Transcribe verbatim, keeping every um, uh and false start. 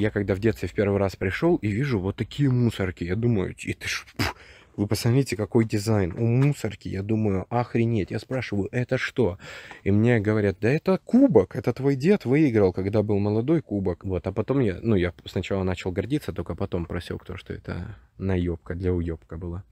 я когда в детстве в первый раз пришел и вижу вот такие мусорки, я думаю, это ж... Вы посмотрите, какой дизайн у мусорки. Я думаю, охренеть. Я спрашиваю, это что? И мне говорят, да это кубок. Это твой дед выиграл, когда был молодой, кубок. Вот, а потом я, ну, я сначала начал гордиться, только потом просек то, что это наебка для уебка была.